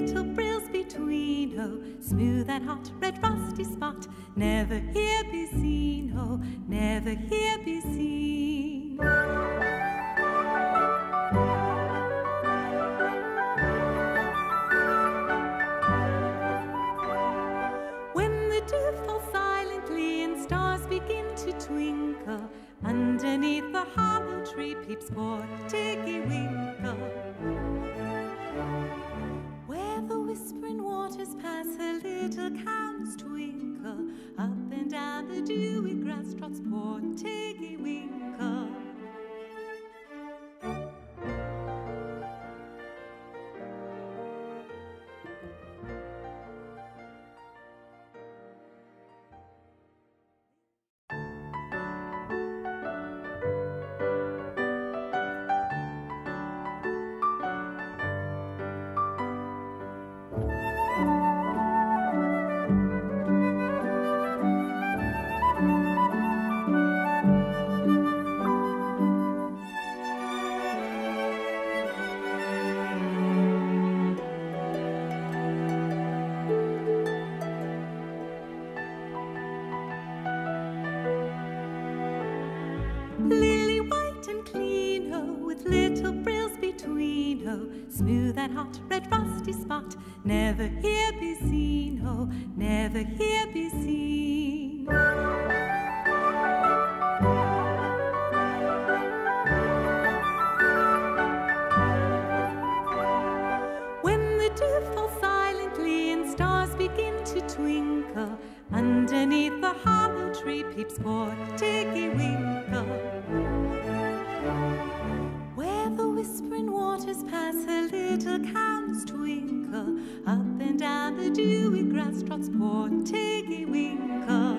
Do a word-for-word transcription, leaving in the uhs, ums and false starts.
little frills between, oh, smooth and hot, red frosty spot, never here be seen, oh, never here be seen. When the dew falls silently and stars begin to twinkle, underneath the hollow tree peeps poor Tiggy Winkle. Whispering waters pass, her little cows twinkle, up and down the dewy grass trots poor Tiggy Winkle. Lily white and clean, oh, with little frills between, oh, smooth and hot, red frosty spot, never here be seen, oh, never here be seen. When the dew falls silently and stars begin to twinkle, underneath the hollow tree peeps poor Tiggy Winkle. Where the whispering waters pass, her little cows twinkle, up and down the dewy grass trots poor Tiggy Winkle.